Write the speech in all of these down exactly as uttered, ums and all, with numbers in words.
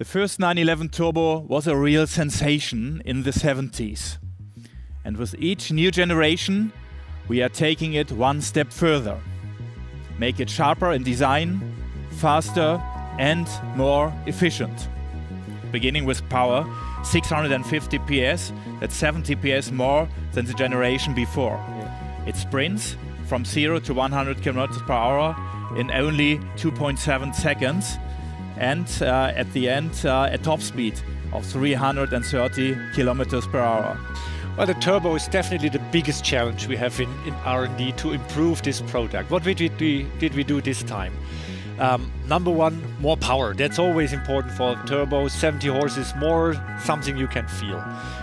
The first nine eleven Turbo was a real sensation in the seventies. And with each new generation, we are taking it one step further. Make it sharper in design, faster and more efficient. Beginning with power, six hundred fifty P S, that's seventy P S more than the generation before. Yeah. It sprints from zero to one hundred kilometers per hour in only two point seven seconds, and uh, at the end uh, a top speed of three hundred thirty kilometers per hour. Well, the Turbo is definitely the biggest challenge we have in, in R and D to improve this product. What did we, did we do this time? Um, number one, more power. That's always important for a Turbo. seventy horses more, something you can feel.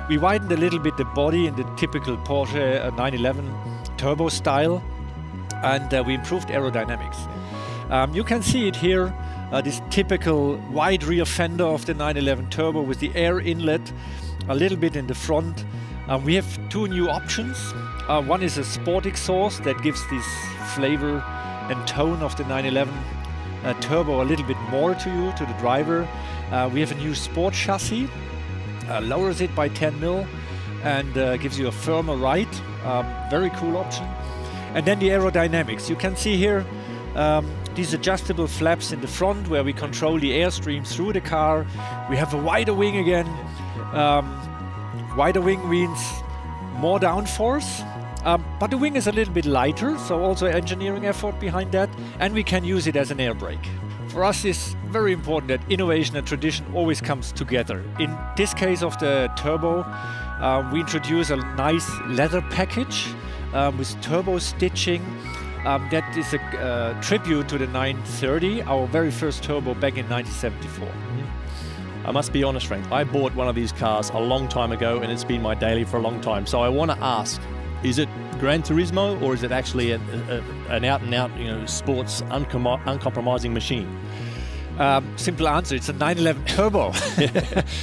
We widened a little bit the body in the typical Porsche nine eleven Turbo style, and uh, we improved aerodynamics. Um, you can see it here, uh, this typical wide rear fender of the nine eleven Turbo with the air inlet, a little bit in the front. Um, we have two new options. Uh, one is a sport exhaust that gives this flavor and tone of the nine eleven uh, Turbo a little bit more to you, to the driver. Uh, we have a new sport chassis, uh, lowers it by ten mil and uh, gives you a firmer ride. Um, very cool option. And then the aerodynamics. You can see here um, these adjustable flaps in the front where we control the airstream through the car. We have a wider wing again. Um, Wider wing means more downforce, um, but the wing is a little bit lighter, so also engineering effort behind that, and we can use it as an air brake. For us, it's very important that innovation and tradition always comes together. In this case of the Turbo, uh, we introduce a nice leather package um, with turbo stitching. Um, that is a uh, tribute to the nine thirty, our very first Turbo back in nineteen seventy-four. I must be honest, Frank, I bought one of these cars a long time ago and it's been my daily for a long time. So I want to ask, is it Gran Turismo or is it actually a, a, an out-and-out, you know, sports uncom uncompromising machine? Um, simple answer, it's a nine eleven Turbo.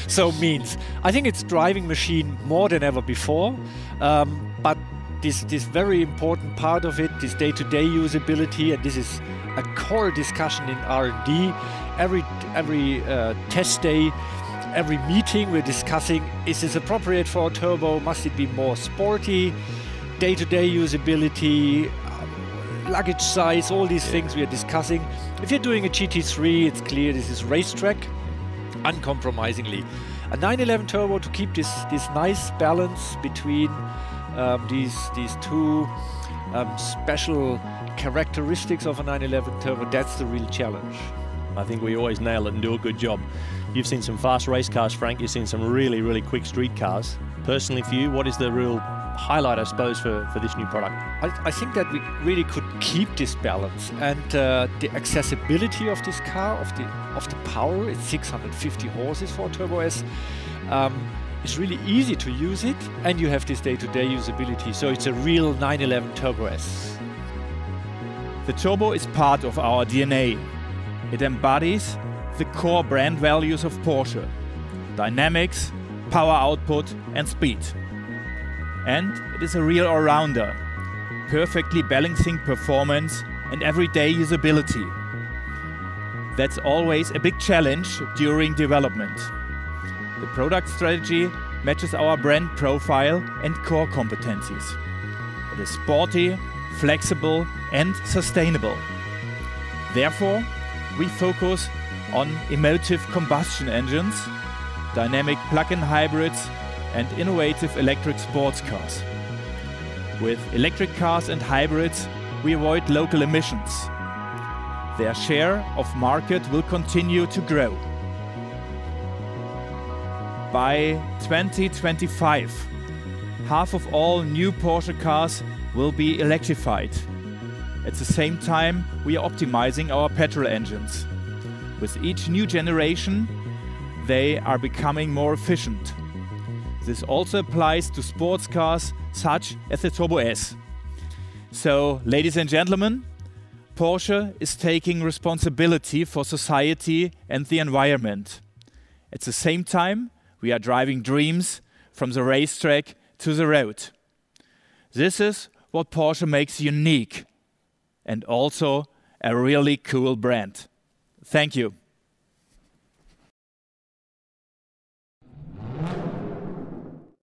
So means, I think it's driving machine more than ever before, um, but this, this very important part of it, this day-to-day usability, and this is a core discussion in R and D. Every, every uh, test day, every meeting we're discussing, is this appropriate for a Turbo? Must it be more sporty? Day-to-day usability, um, luggage size, all these things we are discussing. If you're doing a G T three, it's clear this is racetrack, uncompromisingly. A nine eleven Turbo to keep this, this nice balance between um, these, these two um, special characteristics of a nine eleven Turbo, that's the real challenge. I think we always nail it and do a good job. You've seen some fast race cars, Frank. You've seen some really, really quick street cars. Personally for you, what is the real highlight, I suppose, for, for this new product? I, I think that we really could keep this balance. And uh, the accessibility of this car, of the, of the power, it's six hundred fifty horses for a Turbo S. Um, it's really easy to use it. And you have this day-to-day usability. So it's a real nine eleven Turbo S. The Turbo is part of our D N A. It embodies the core brand values of Porsche: dynamics, power output and speed. And it is a real all-rounder, perfectly balancing performance and everyday usability. That's always a big challenge during development. The product strategy matches our brand profile and core competencies. It is sporty, flexible and sustainable. Therefore, we focus on emotive combustion engines, dynamic plug-in hybrids and innovative electric sports cars. With electric cars and hybrids, we avoid local emissions. Their share of market will continue to grow. By twenty twenty-five, half of all new Porsche cars will be electrified. At the same time, we are optimizing our petrol engines. With each new generation, they are becoming more efficient. This also applies to sports cars such as the Turbo S. So, ladies and gentlemen, Porsche is taking responsibility for society and the environment. At the same time, we are driving dreams from the racetrack to the road. This is what Porsche makes unique. And also a really cool brand. Thank you.